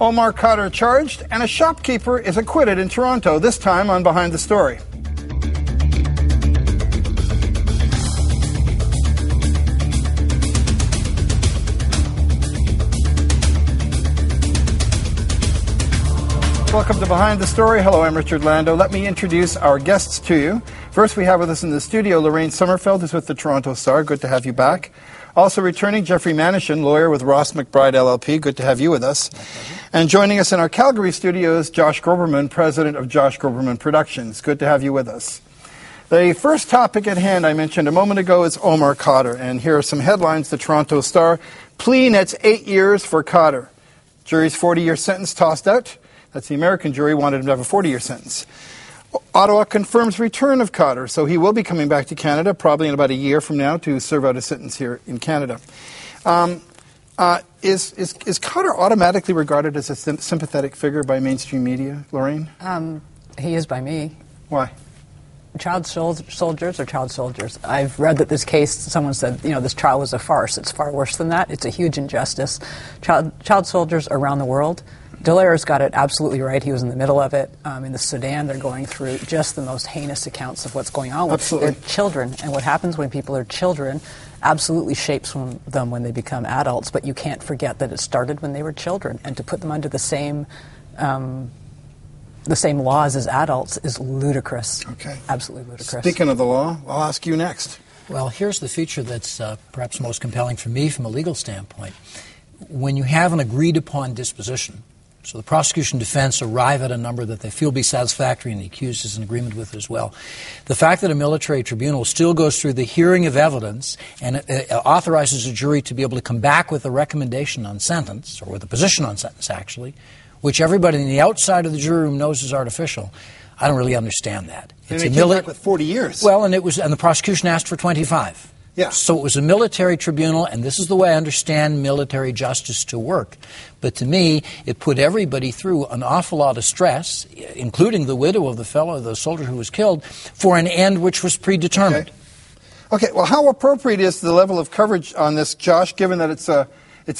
Omar Khadr charged, and a shopkeeper is acquitted in Toronto, this time on Behind the Story. Welcome to Behind the Story. Hello, I'm Richard Lando. Let me introduce our guests to you. First, we have with us in the studio Lorraine Sommerfeld, who's with the Toronto Star. Good to have you back. Also returning, Jeffrey Manishen, lawyer with Ross McBride LLP. Good to have you with us. And joining us in our Calgary studios, Josh Groberman, president of Josh Groberman Productions. Good to have you with us. The first topic at hand I mentioned a moment ago is Omar Khadr, and here are some headlines. The Toronto Star: plea nets 8 years for Khadr. Jury's 40-year sentence tossed out. That's the American jury wanted him to have a 40-year sentence. Ottawa confirms return of Khadr, so he will be coming back to Canada probably in about a year from now to serve out a sentence here in Canada. Is Khadr automatically regarded as a sympathetic figure by mainstream media, Lorraine? He is by me. Why? Child soldiers are child soldiers. I've read that this case, someone said, you know, this trial was a farce. It's far worse than that. It's a huge injustice. Child soldiers around the world. Delaire's got it absolutely right. He was in the middle of it. In the Sudan, they're going through just the most heinous accounts of what's going on with their children. And what happens when people are children absolutely shapes them when they become adults. But you can't forget that it started when they were children. And to put them under the same laws as adults is ludicrous. Okay. Absolutely ludicrous. Speaking of the law, I'll ask you next. Well, here's the feature that's perhaps most compelling for me from a legal standpoint. When you have an agreed-upon disposition, so the prosecution and defense arrive at a number that they feel be satisfactory, and the accused is in agreement with it as well. The fact that a military tribunal still goes through the hearing of evidence and it authorizes a jury to be able to come back with a recommendation on sentence, or with a position on sentence actually, which everybody on the outside of the jury room knows is artificial, I don't really understand that. It's and they came back with 40 years. Well, and the prosecution asked for 25. Yeah. So it was a military tribunal, and this is the way I understand military justice to work. But to me, it put everybody through an awful lot of stress, including the widow of the soldier who was killed, for an end which was predetermined. Okay. Well, how appropriate is the level of coverage on this, Josh, given that it's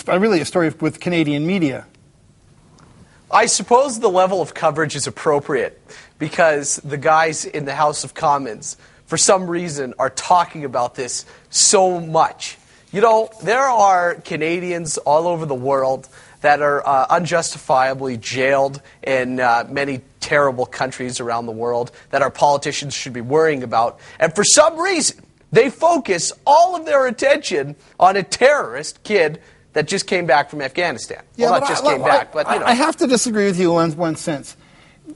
really a story with Canadian media? I suppose the level of coverage is appropriate because the guys in the House of Commons, for some reason, are talking about this so much. You know, there are Canadians all over the world that are unjustifiably jailed in many terrible countries around the world that our politicians should be worrying about. And for some reason, they focus all of their attention on a terrorist kid that just came back from Afghanistan. Yeah, well, not just came back, but you know. I have to disagree with you in one sense.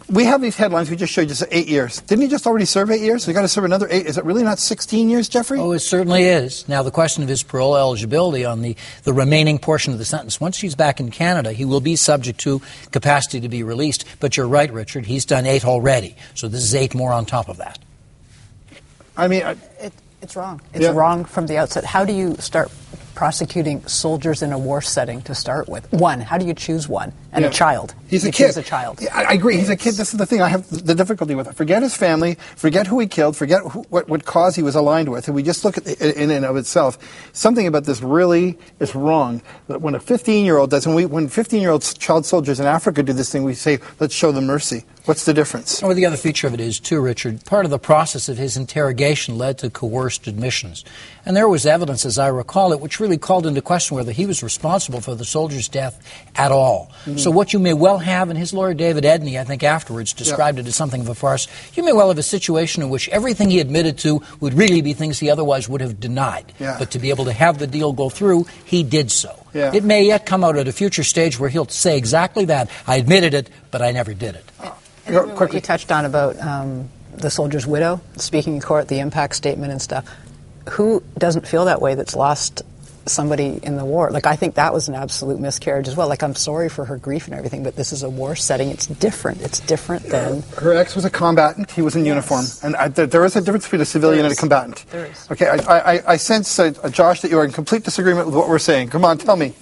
We have these headlines. We just showed you 8 years. Didn't he just already serve 8 years? So you got to serve another 8. Is it really not 16 years, Jeffrey? Oh, it certainly is. Now, the question of his parole eligibility on the remaining portion of the sentence. Once he's back in Canada, he will be subject to capacity to be released. But you're right, Richard. He's done 8 already. So this is 8 more on top of that. I mean, it's wrong. It's wrong from the outset. How do you start prosecuting soldiers in a war setting to start with? One, how do you choose one? And a child. He's a kid. Yeah, I agree. He's a kid. This is the thing I have the difficulty with. Forget his family, forget who he killed, forget what cause he was aligned with. And we just look at it in and of itself. Something about this really is wrong. When a 15-year-old does, when 15-year-old child soldiers in Africa do this thing, we say, let's show them mercy. What's the difference? Well, the other feature of it is, too, Richard, part of the process of his interrogation led to coerced admissions. And there was evidence, as I recall it, which really called into question whether he was responsible for the soldier's death at all. Mm-hmm. So what you may well have, and his lawyer David Edney, I think afterwards, described it as something of a farce, you may well have a situation in which everything he admitted to would really be things he otherwise would have denied. Yeah. But to be able to have the deal go through, he did so. Yeah. It may yet come out at a future stage where he'll say exactly that. I admitted it, but I never did it. Quickly, you touched on about the soldier's widow speaking in court, the impact statement and stuff. Who doesn't feel that way that's lost somebody in the war? Like, I think that was an absolute miscarriage as well. Like, I'm sorry for her grief and everything, but this is a war setting. It's different. It's different than... Her ex was a combatant. He was in uniform. And there is a difference between a civilian and a combatant. There is. Okay, I sense, Josh, that you are in complete disagreement with what we're saying. Come on, tell me.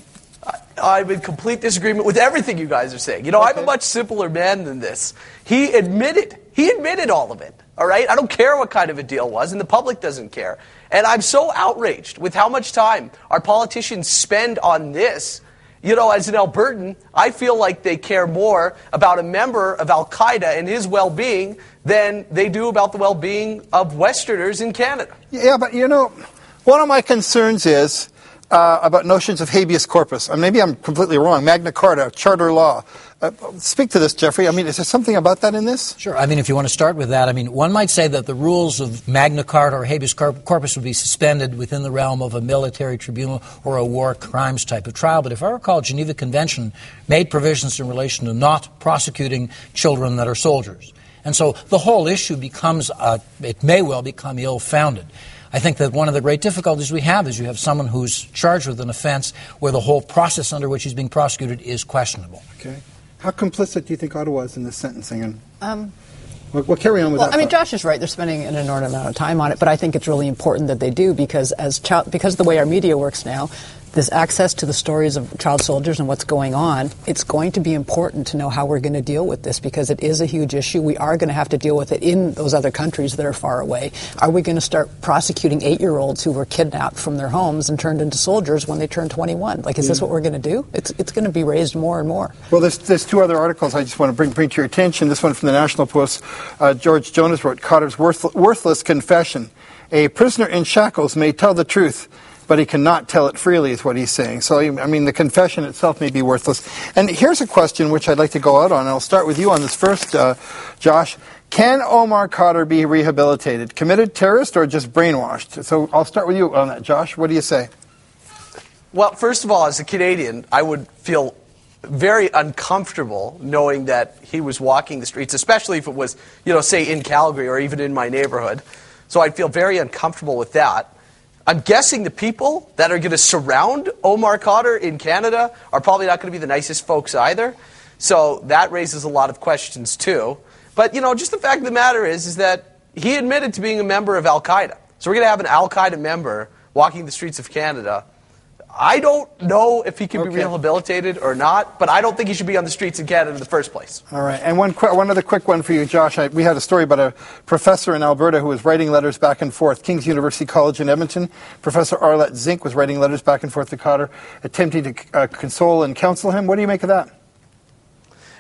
I'm in complete disagreement with everything you guys are saying. You know, okay. I'm a much simpler man than this. He admitted all of it, all right? I don't care what kind of a deal was, and the public doesn't care. And I'm so outraged with how much time our politicians spend on this You know, as an Albertan, I feel like they care more about a member of Al-Qaeda and his well-being than they do about the well-being of Westerners in Canada. Yeah, but, you know, one of my concerns is about notions of habeas corpus. And maybe I'm completely wrong. Magna Carta, charter law. Speak to this, Jeffrey. I mean, is there something about that in this? Sure. I mean, if you want to start with that, I mean, one might say that the rules of Magna Carta or habeas corpus would be suspended within the realm of a military tribunal or a war crimes type of trial. But if I recall, Geneva Convention made provisions in relation to not prosecuting children that are soldiers. And so the whole issue becomes, it may well become ill-founded. I think that one of the great difficulties we have is you have someone who's charged with an offense where the whole process under which he's being prosecuted is questionable. Okay. How complicit do you think Ottawa is in this sentencing? And we'll carry on with that. I mean, Josh is right. They're spending an inordinate amount of time on it, but I think it's really important that they do because, because of the way our media works now, this access to the stories of child soldiers and what's going on, it's going to be important to know how we're going to deal with this because it is a huge issue. We are going to have to deal with it in those other countries that are far away. Are we going to start prosecuting 8-year-olds who were kidnapped from their homes and turned into soldiers when they turn 21? Like, is this what we're going to do? It's going to be raised more and more. Well, there's two other articles I just want to bring to your attention. This one from the National Post. George Jonas wrote, Khadr's worthless confession. A prisoner in shackles may tell the truth, but he cannot tell it freely is what he's saying. So, I mean, the confession itself may be worthless. And here's a question which I'd like to go out on, and I'll start with you on this first, Josh. Can Omar Khadr be rehabilitated? Committed terrorist or just brainwashed? So I'll start with you on that, Josh. What do you say? Well, first of all, as a Canadian, I would feel very uncomfortable knowing that he was walking the streets, especially if it was, you know, say in Calgary or even in my neighborhood. So I'd feel very uncomfortable with that. I'm guessing the people that are going to surround Omar Khadr in Canada are probably not going to be the nicest folks either. So that raises a lot of questions too. But, you know, just the fact of the matter is that he admitted to being a member of Al-Qaeda. So we're going to have an Al-Qaeda member walking the streets of Canada. I don't know if he can be rehabilitated or not, but I don't think he should be on the streets in Canada in the first place. All right. And one other quick one for you, Josh. We had a story about a professor in Alberta who was writing letters back and forth. King's University College in Edmonton, Professor Arlette Zink was writing letters back and forth to Khadr, attempting to console and counsel him. What do you make of that?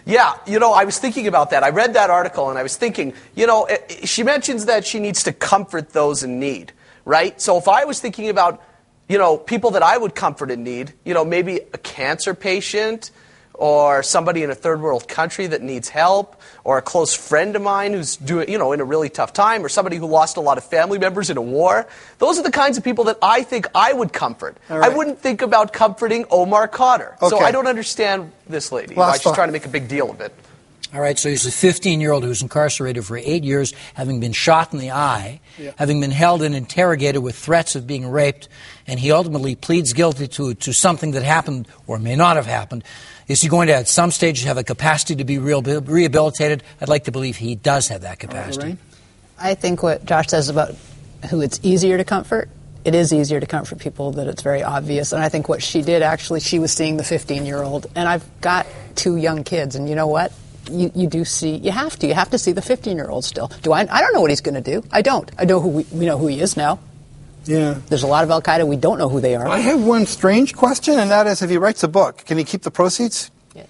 Yeah, you know, I was thinking about that. I read that article, and I was thinking, you know, she mentions that she needs to comfort those in need, right? So if I was thinking about, you know, people that I would comfort in need, you know, maybe a cancer patient or somebody in a third world country that needs help or a close friend of mine who's doing, you know, in a really tough time or somebody who lost a lot of family members in a war. Those are the kinds of people that I think I would comfort. Right. I wouldn't think about comforting Omar Khadr. Okay. So I don't understand this lady. Why she's trying to make a big deal of it. All right, so he's a 15-year-old who's incarcerated for 8 years, having been shot in the eye, having been held and interrogated with threats of being raped, and he ultimately pleads guilty to something that happened or may not have happened. Is he going to, at some stage, have a capacity to be rehabilitated? I'd like to believe he does have that capacity. Right. I think what Josh says about who it's easier to comfort, it is easier to comfort people that it's very obvious. And I think what she did, actually, she was seeing the 15-year-old, and I've got 2 young kids, and you know what? You do see, you have to see the 15-year-old still. I don't know what he's going to do. I know who we know who he is now. Yeah. There's a lot of Al-Qaeda. We don't know who they are. I have one strange question, and that is if he writes a book, can he keep the proceeds? Yeah.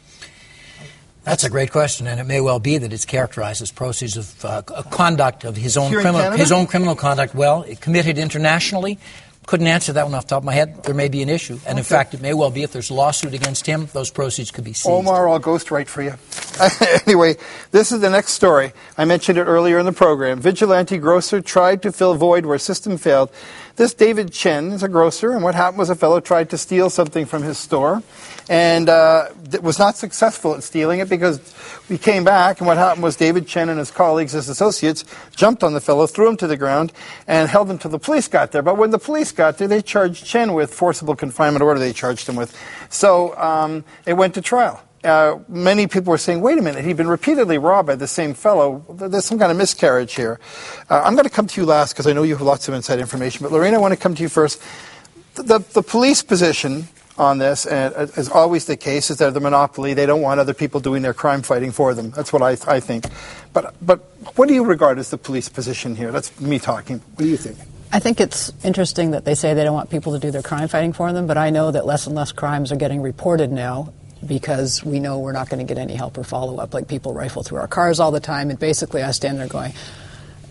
That's a great question, and it may well be that it's characterized as proceeds of conduct of his own criminal conduct. Well, it committed internationally. Couldn't answer that one off the top of my head. There may be an issue. And, in fact, it may well be if there's a lawsuit against him, those proceeds could be seized. Omar, I'll ghostwrite for you. Anyway, this is the next story. I mentioned it earlier in the program. Vigilante grocer tried to fill void where system failed. This David Chen is a grocer, and what happened was a fellow tried to steal something from his store and was not successful at stealing it because we came back, and what happened was David Chen and his colleagues, his associates, jumped on the fellow, threw him to the ground, and held him till the police got there. But when the police got there, they charged Chen with forcible confinement order. They charged him with. So it went to trial. Many people were saying, wait a minute, he'd been repeatedly robbed by the same fellow. There's some kind of miscarriage here. I'm going to come to you last because I know you have lots of inside information. But, Lorraine, I want to come to you first. The police position on this, as always the case, is they're the monopoly. They don't want other people doing their crime fighting for them. That's what I think. But what do you regard as the police position here? That's me talking. What do you think? I think it's interesting that they say they don't want people to do their crime fighting for them, but I know that less and less crimes are getting reported now because we know we're not going to get any help or follow-up. Like, people rifle through our cars all the time, and basically I stand there going,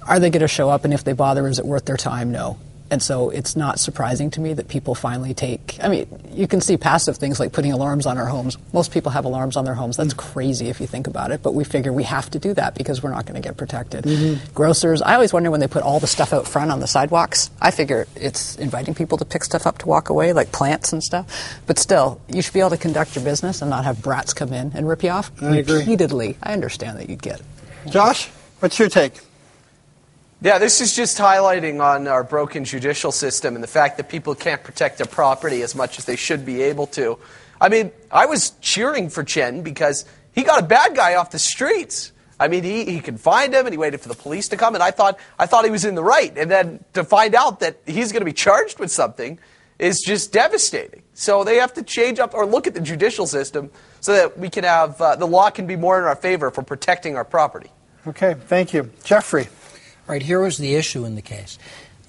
are they going to show up, and if they bother, is it worth their time? No. And so it's not surprising to me that people finally take, I mean, you can see passive things like putting alarms on our homes. Most people have alarms on their homes. That's crazy if you think about it, but we figure we have to do that because we're not going to get protected. Grocers, I always wonder when they put all the stuff out front on the sidewalks. I figure it's inviting people to pick stuff up to walk away, like plants and stuff. But still, you should be able to conduct your business and not have brats come in and rip you off repeatedly. I understand that you'd get it. Josh, what's your take? Yeah, this is just highlighting on our broken judicial system and the fact that people can't protect their property as much as they should be able to. I mean, I was cheering for Chen because he got a bad guy off the streets. I mean, he confined him and he waited for the police to come, and I thought he was in the right. And then to find out that he's going to be charged with something is just devastating. So they have to change up or look at the judicial system so that we can have the law can be more in our favor for protecting our property. Okay, thank you. Jeffrey. Right, here was the issue in the case.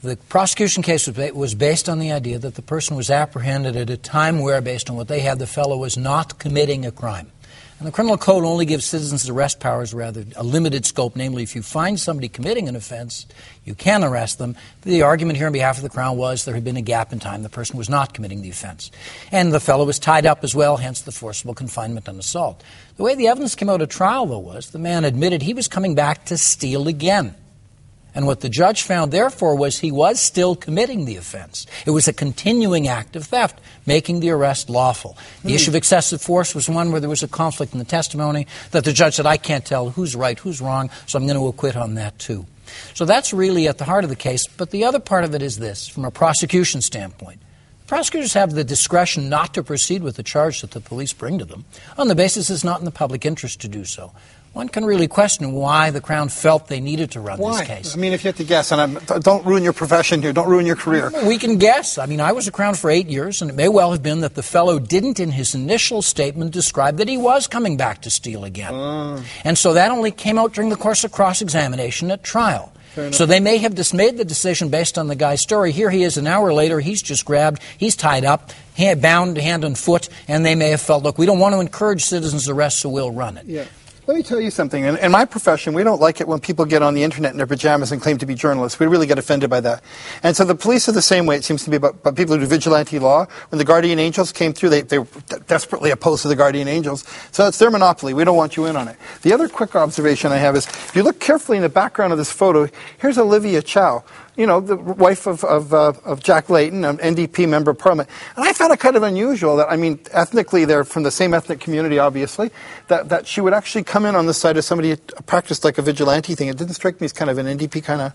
The prosecution case was based on the idea that the person was apprehended at a time where, based on what they had, the fellow was not committing a crime. And the criminal code only gives citizens arrest powers, rather a limited scope. Namely, if you find somebody committing an offense, you can arrest them. The argument here on behalf of the Crown was there had been a gap in time. The person was not committing the offense. And the fellow was tied up as well, hence the forcible confinement and assault. The way the evidence came out at trial, though, was the man admitted he was coming back to steal again. And what the judge found, therefore, was he was still committing the offense. It was a continuing act of theft, making the arrest lawful. The issue of excessive force was one where there was a conflict in the testimony that the judge said, I can't tell who's right, who's wrong, so I'm going to acquit on that too. So that's really at the heart of the case. But the other part of it is this, from a prosecution standpoint. Prosecutors have the discretion not to proceed with the charge that the police bring to them on the basis it's not in the public interest to do so. One can really question why the Crown felt they needed to run this case. I mean, if you had to guess, and don't ruin your profession here, don't ruin your career. We can guess. I mean, I was a Crown for 8 years, and it may well have been that the fellow didn't, in his initial statement, describe that he was coming back to steal again. And so that only came out during the course of cross-examination at trial. So they may have made the decision based on the guy's story. Here he is an hour later, he's just grabbed, he's tied up, bound hand and foot, and they may have felt, look, we don't want to encourage citizens' arrests, so we'll run it. Yeah. Let me tell you something. In my profession, we don't like it when people get on the internet in their pajamas and claim to be journalists. We really get offended by that. And so the police are the same way, it seems to me, about people who do vigilante law. When the Guardian Angels came through, they were desperately opposed to the Guardian Angels. So it's their monopoly. We don't want you in on it. The other quick observation I have is, if you look carefully in the background of this photo, here's Olivia Chow, you know, the wife of Jack Layton, an NDP member of Parliament. And I found it kind of unusual that, I mean, ethnically they're from the same ethnic community, obviously, that she would actually come in on the side of somebody who practiced like a vigilante thing. It didn't strike me as kind of an NDP kind of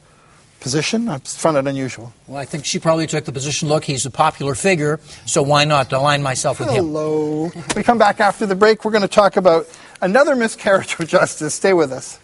position. I found it unusual. Well, I think she probably took the position, look, he's a popular figure, so why not align myself with him? Hello. We come back after the break. We're going to talk about another miscarriage of justice. Stay with us.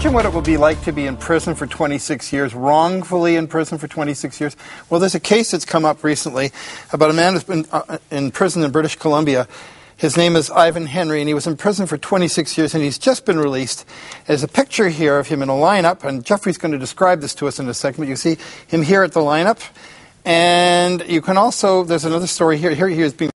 Imagine what it would be like to be in prison for 26 years, wrongfully in prison for 26 years. Well, there's a case that's come up recently about a man who's been in prison in British Columbia. His name is Ivan Henry, and he was in prison for 26 years, and he's just been released. There's a picture here of him in a lineup, and Jeffrey's going to describe this to us in a second, but you see him here at the lineup. And you can also, there's another story here. Here he is being